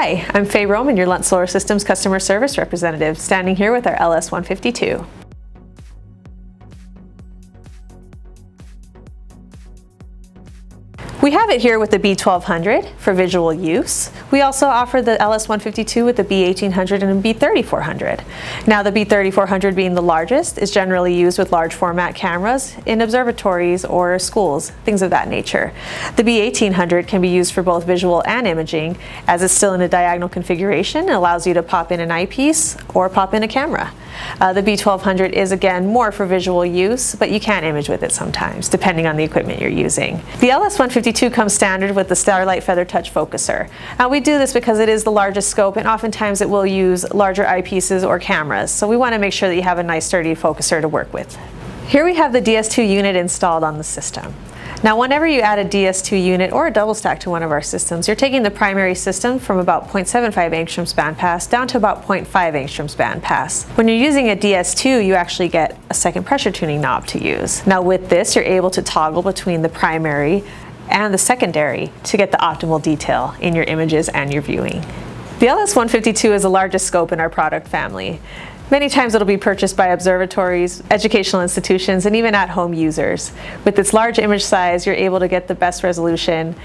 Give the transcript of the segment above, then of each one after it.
Hi, I'm Faye Roman, your Lunt Solar Systems customer service representative, standing here with our LS152. We have it here with the B1200 for visual use. We also offer the LS152 with the B1800 and the B3400. Now the B3400, being the largest, is generally used with large format cameras in observatories or schools, things of that nature. The B1800 can be used for both visual and imaging, as it's still in a diagonal configuration and allows you to pop in an eyepiece or pop in a camera. The B1200 is again more for visual use, but you can image with it sometimes, depending on the equipment you're using. The LS152 comes standard with the Starlight Feather Touch Focuser. We do this because it is the largest scope, and oftentimes it will use larger eyepieces or cameras, so we want to make sure that you have a nice sturdy focuser to work with. Here we have the DS2 unit installed on the system. Now, whenever you add a DS2 unit or a double stack to one of our systems, you're taking the primary system from about 0.75 angstroms bandpass down to about 0.5 angstroms bandpass. When you're using a DS2, you actually get a second pressure tuning knob to use. Now with this, you're able to toggle between the primary and the secondary to get the optimal detail in your images and your viewing. The LS152 is the largest scope in our product family. Many times it'll be purchased by observatories, educational institutions, and even at-home users. With its large image size, you're able to get the best resolution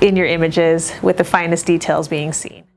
in your images with the finest details being seen.